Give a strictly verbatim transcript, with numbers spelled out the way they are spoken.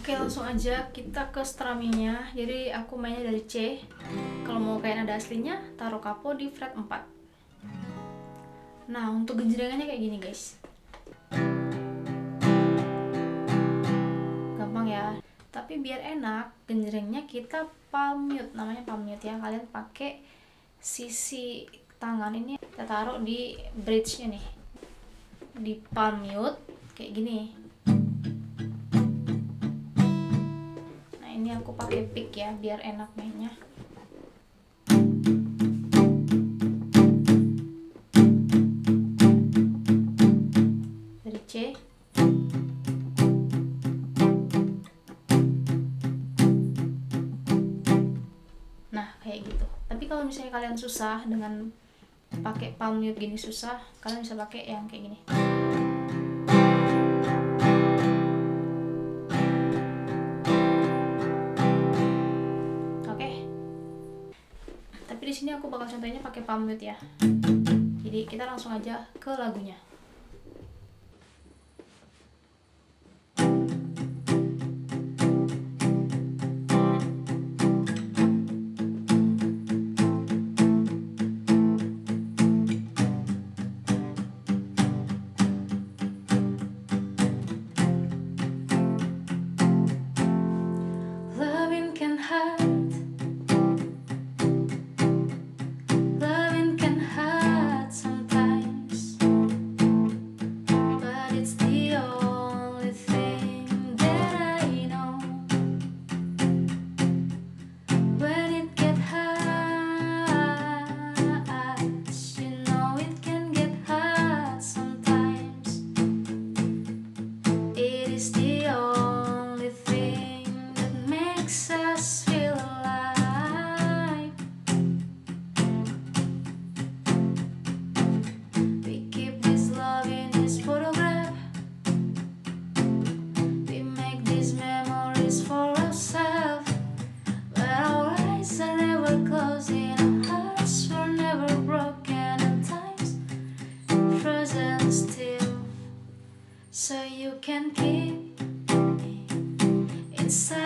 Oke, langsung aja kita ke strummy-nya. Jadi aku mainnya dari C. Kalau mau kayak nada aslinya, taruh kapo di fret empat. Nah, untuk genjrengannya kayak gini, guys. Gampang ya. Tapi biar enak, genjrengnya kita palm mute. Namanya palm mute ya. Kalian pakai sisi tangan ini, kita taruh di bridge-nya nih. Di palm mute kayak gini. Ini aku pakai pick ya, biar enak mainnya. Dari C. Nah, kayak gitu. Tapi kalau misalnya kalian susah dengan pakai palm mute gini susah, kalian bisa pakai yang kayak gini. Di sini aku bakal contohnya pakai palm mute ya. Jadi kita langsung aja ke lagunya. Loving can hurt. Still, so you can keep inside.